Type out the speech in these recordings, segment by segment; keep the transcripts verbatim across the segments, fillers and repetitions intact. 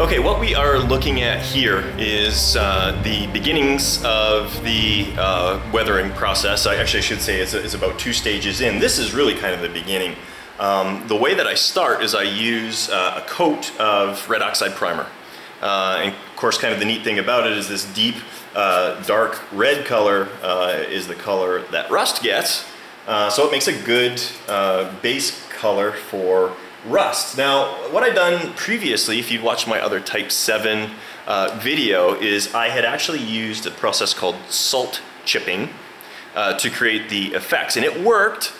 Okay, what we are looking at here is uh, the beginnings of the uh, weathering process. I actually should say it's, it's about two stages in. This is really kind of the beginning. Um, the way that I start is I use uh, a coat of red oxide primer. Uh, and of course, kind of the neat thing about it is this deep, uh, dark red color uh, is the color that rust gets. Uh, so it makes a good uh, base color for rust. Now, what I've done previously, if you've watched my other Type seven uh, video, is I had actually used a process called salt chipping uh, to create the effects, and it worked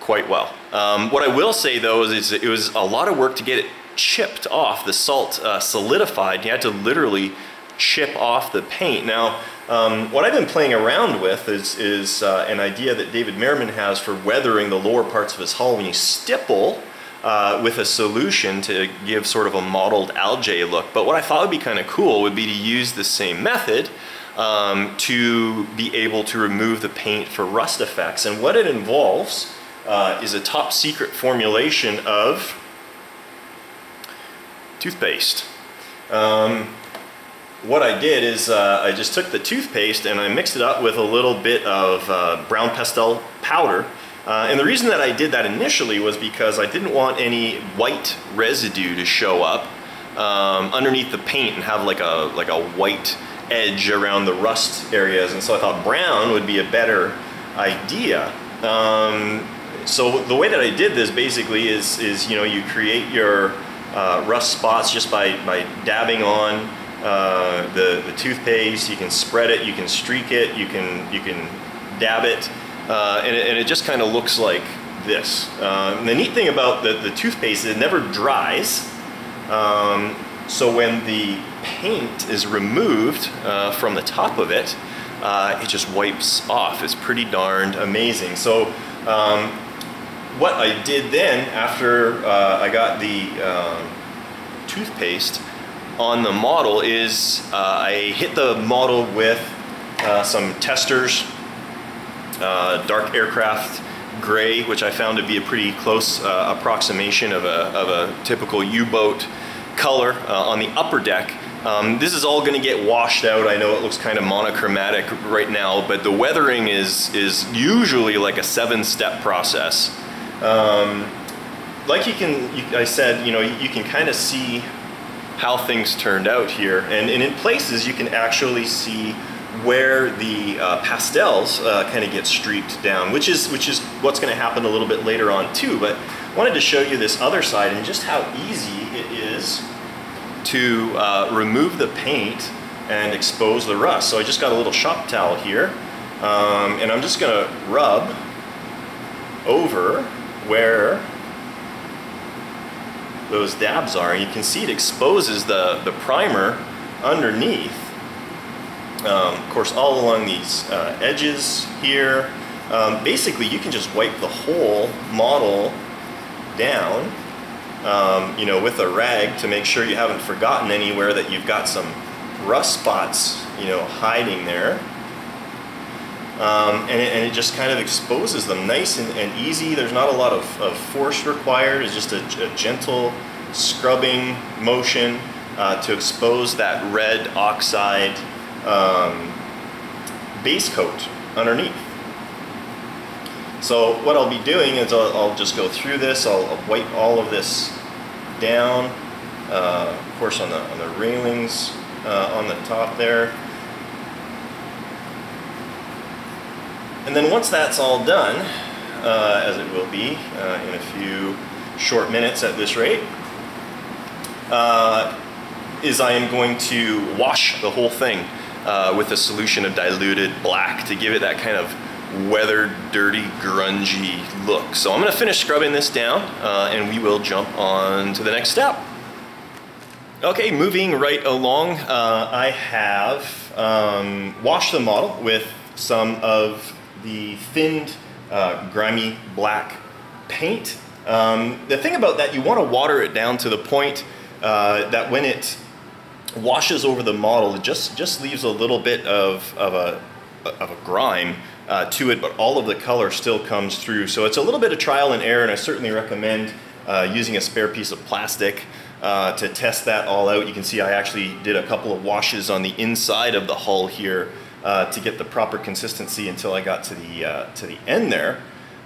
quite well. Um, what I will say though is, is it was a lot of work to get it chipped off. The salt uh, solidified. You had to literally chip off the paint. Now, um, what I've been playing around with is, is uh, an idea that David Merriman has for weathering the lower parts of his hull when you stipple Uh, with a solution to give sort of a mottled algae look. But what I thought would be kind of cool would be to use the same method um, to be able to remove the paint for rust effects. And what it involves uh, is a top secret formulation of toothpaste. Um, what I did is uh, I just took the toothpaste and I mixed it up with a little bit of uh, brown pastel powder. Uh, and the reason that I did that initially was because I didn't want any white residue to show up um, underneath the paint and have like a, like a white edge around the rust areas. And so I thought brown would be a better idea. Um, so the way that I did this basically is, is you know, you create your uh, rust spots just by, by dabbing on uh, the, the toothpaste. You can spread it, you can streak it, you can, you can dab it. Uh, and, it, and it just kind of looks like this. Uh, and the neat thing about the, the toothpaste is it never dries. Um, so when the paint is removed uh, from the top of it, uh, it just wipes off. It's pretty darned amazing. So um, what I did then after uh, I got the um, toothpaste on the model is uh, I hit the model with uh, some testers. Uh, dark aircraft gray, which I found to be a pretty close uh, approximation of a, of a typical U-boat color uh, on the upper deck. Um, this is all going to get washed out. I know it looks kind of monochromatic right now, but the weathering is, is usually like a seven-step process. Um, like you can, you, I said, you know, you can kind of see how things turned out here, and, and in places you can actually see where the uh, pastels uh, kind of get streaked down, which is which is what's going to happen a little bit later on too. But I wanted to show you this other side and just how easy it is to uh, remove the paint and expose the rust. So I just got a little shop towel here, um, and I'm just going to rub over where those dabs are. You can see it exposes the, the primer underneath. Um, of course, all along these uh, edges here. Um, basically, you can just wipe the whole model down, um, you know, with a rag to make sure you haven't forgotten anywhere that you've got some rust spots, you know, hiding there. Um, and, it, and it just kind of exposes them nice and, and easy. There's not a lot of, of force required. It's just a, a gentle scrubbing motion uh, to expose that red oxide Um, base coat underneath. So what I'll be doing is I'll, I'll just go through this. I'll, I'll wipe all of this down, uh, of course, on the, on the railings uh, on the top there. And then once that's all done, uh, as it will be uh, in a few short minutes at this rate, uh, is I am going to wash the whole thing uh, with a solution of diluted black to give it that kind of weathered, dirty, grungy look. So I'm going to finish scrubbing this down uh, and we will jump on to the next step. Okay, moving right along, uh, I have um, washed the model with some of the thinned, uh, grimy black paint. Um, the thing about that, you want to water it down to the point Uh, that when it washes over the model, it just, just leaves a little bit of, of, a, of a grime uh, to it, but all of the color still comes through. So it's a little bit of trial and error, and I certainly recommend uh, using a spare piece of plastic uh, to test that all out. You can see I actually did a couple of washes on the inside of the hull here uh, to get the proper consistency until I got to the, uh, to the end there.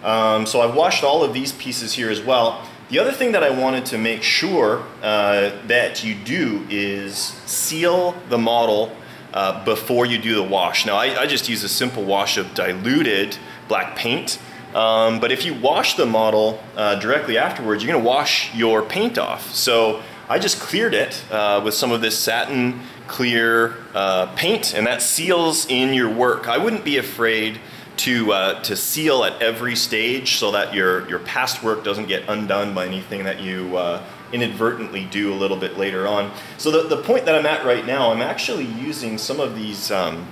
Um, so I've washed all of these pieces here as well. The other thing that I wanted to make sure uh, that you do is seal the model uh, before you do the wash. Now I, I just use a simple wash of diluted black paint, um, but if you wash the model uh, directly afterwards, you're gonna wash your paint off. So I just cleared it uh, with some of this satin clear uh, paint, and that seals in your work. I wouldn't be afraid to uh, to seal at every stage so that your your past work doesn't get undone by anything that you uh, inadvertently do a little bit later on. So the, the point that I'm at right now, I'm actually using some of these um,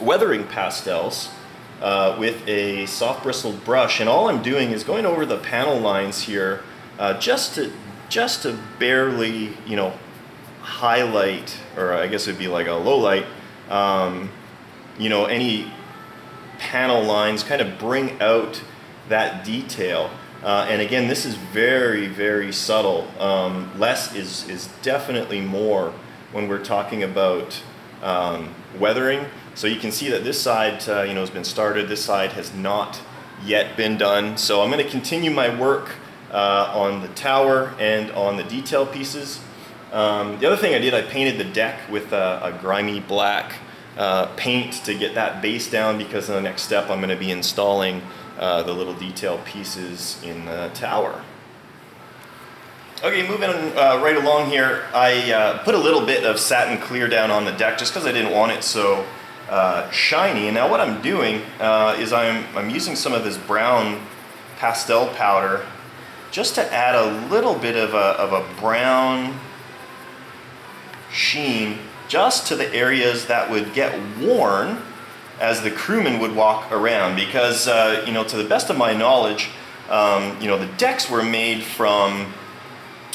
weathering pastels uh, with a soft bristled brush, and all I'm doing is going over the panel lines here uh, just to just to barely, you know, highlight, or I guess it'd be like a low light, um, you know, any panel lines, kind of bring out that detail. Uh, and again, this is very, very subtle. Um, less is, is definitely more when we're talking about um, weathering. So you can see that this side uh, you know, has been started, this side has not yet been done. So I'm going to continue my work uh, on the tower and on the detail pieces. Um, the other thing I did, I painted the deck with a, a grimy black Uh, paint to get that base down, because in the next step I'm going to be installing uh, the little detail pieces in the tower. Okay, moving uh, right along here, I uh, put a little bit of satin clear down on the deck just because I didn't want it so uh, shiny. And now what I'm doing uh, is I'm, I'm using some of this brown pastel powder just to add a little bit of a, of a brown sheen just to the areas that would get worn as the crewman would walk around, because uh, you know, to the best of my knowledge, um, you know, the decks were made from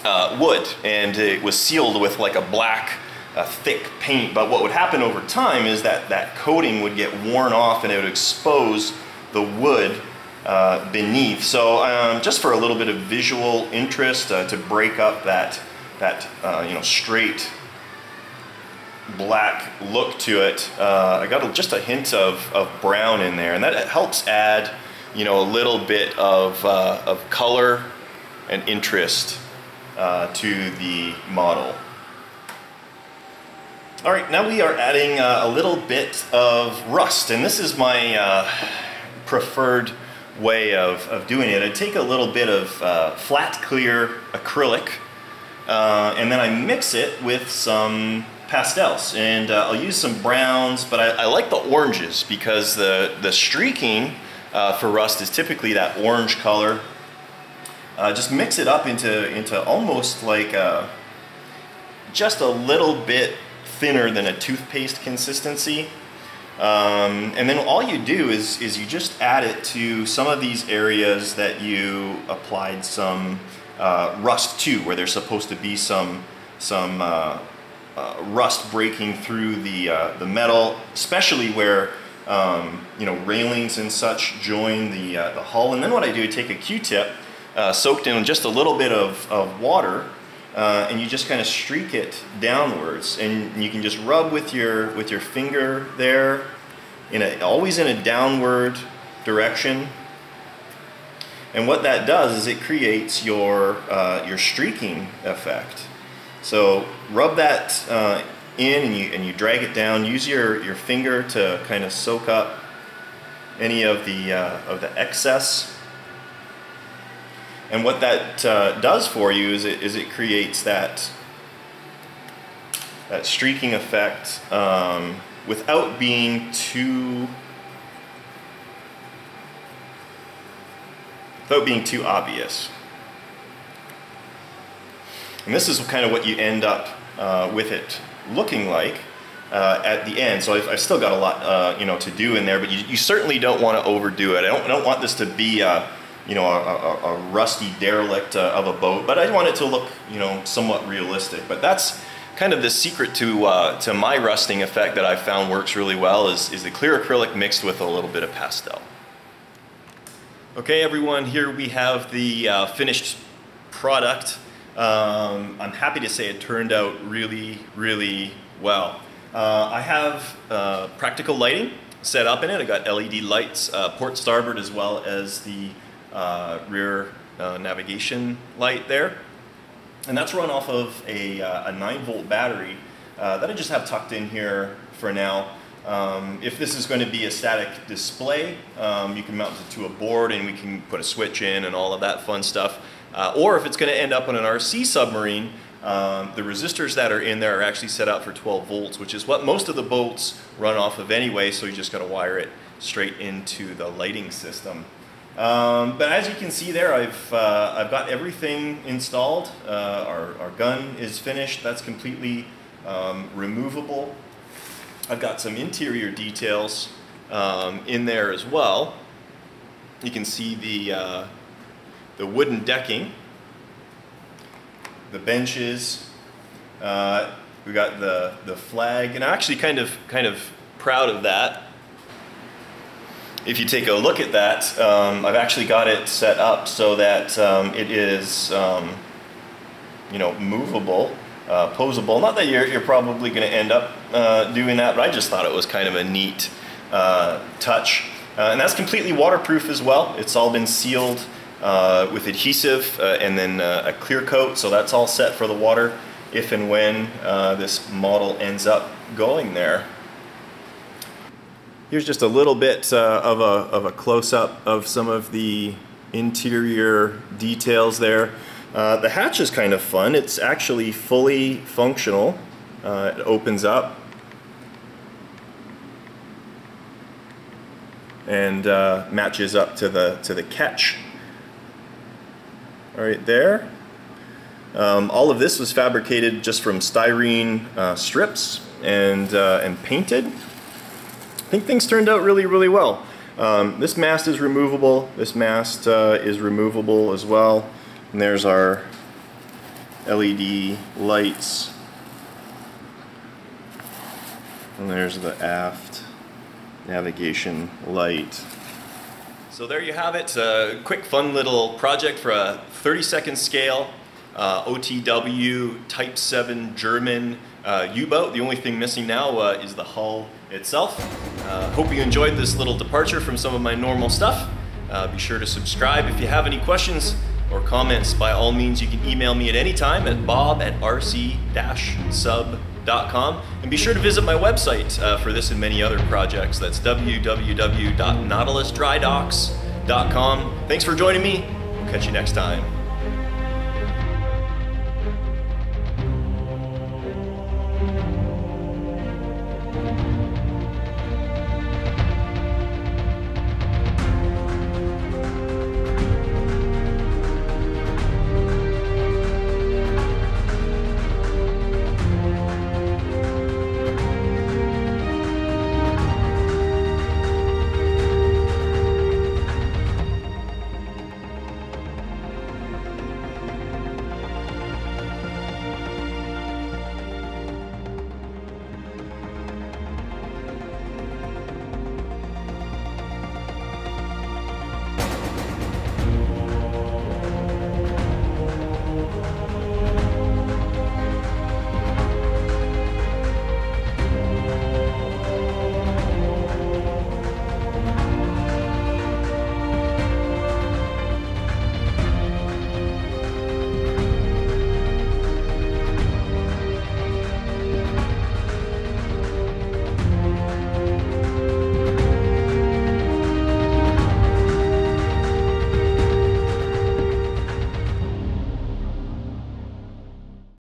uh, wood, and it was sealed with like a black uh, thick paint. But what would happen over time is that that coating would get worn off and it would expose the wood uh, beneath. So um, just for a little bit of visual interest, uh, to break up that that uh, you know, straight black look to it, uh, I got a, just a hint of, of brown in there, and that helps add, you know, a little bit of, uh, of color and interest uh, to the model. All right, now we are adding uh, a little bit of rust, and this is my uh, preferred way of, of doing it. I take a little bit of uh, flat clear acrylic, uh, and then I mix it with some pastels, and uh, I'll use some browns, but I, I like the oranges because the, the streaking uh, for rust is typically that orange color. Uh, just mix it up into, into almost like a, just a little bit thinner than a toothpaste consistency. Um, and then all you do is, is you just add it to some of these areas that you applied some uh, rust to, where there's supposed to be some, some uh, Uh, rust breaking through the uh, the metal, especially where um, you know, railings and such join the uh, the hull. And then what I do, I take a Q-tip uh, soaked in just a little bit of, of water, uh, and you just kind of streak it downwards, and you can just rub with your with your finger there, in a, always in a downward direction. And what that does is it creates your uh, your streaking effect. So rub that uh, in, and you, and you drag it down. Use your, your finger to kind of soak up any of the, uh, of the excess. And what that uh, does for you is it, is it creates that, that streaking effect um, without being too, without being too obvious. And this is kind of what you end up uh, with it looking like uh, at the end. So I've, I've still got a lot, uh, you know, to do in there, but you, you certainly don't want to overdo it. I don't, I don't want this to be, a, you know, a, a, a rusty derelict uh, of a boat, but I want it to look, you know, somewhat realistic. But that's kind of the secret to uh, to my rusting effect that I found works really well, is, is the clear acrylic mixed with a little bit of pastel. Okay, everyone, here we have the uh, finished product. um, I'm happy to say it turned out really, really well. Uh, I have uh, practical lighting set up in it. I got L E D lights, uh, port starboard as well as the uh, rear uh, navigation light there. And that's run off of a, uh, a nine volt battery uh, that I just have tucked in here for now. Um, if this is going to be a static display, um, you can mount it to a board and we can put a switch in and all of that fun stuff. Uh, or if it's going to end up on an R C submarine, um, the resistors that are in there are actually set out for twelve volts, which is what most of the boats run off of anyway, so you just got to wire it straight into the lighting system. Um, but as you can see there, I've, uh, I've got everything installed. Uh, our, our gun is finished. That's completely um, removable. I've got some interior details um, in there as well. You can see the, uh, the wooden decking, the benches, uh, we got the, the flag, and I'm actually kind of, kind of proud of that. If you take a look at that, um, I've actually got it set up so that um, it is um, you know, movable. Uh, posable. Not that you're, you're probably going to end up uh, doing that, but I just thought it was kind of a neat uh, touch. Uh, and that's completely waterproof as well. It's all been sealed uh, with adhesive uh, and then uh, a clear coat, so that's all set for the water if and when uh, this model ends up going there. Here's just a little bit uh, of a, of a close-up of some of the interior details there. Uh, the hatch is kind of fun. It's actually fully functional. Uh, it opens up. And uh, matches up to the, to the catch. Right there. Um, all of this was fabricated just from styrene uh, strips and, uh, and painted. I think things turned out really, really well. Um, this mast is removable. This mast uh, is removable as well. And there's our L E D lights. And there's the aft navigation light. So there you have it. A quick fun little project for a thirty second scale uh, O T W Type seven German uh, U-boat. The only thing missing now uh, is the hull itself. Uh, hope you enjoyed this little departure from some of my normal stuff. Uh, be sure to subscribe if you have any questions or comments. By all means, you can email me at any time at bob at R C dash sub dot com. And be sure to visit my website uh, for this and many other projects. That's w w w dot nautilus dry docks dot com. Thanks for joining me. We'll catch you next time.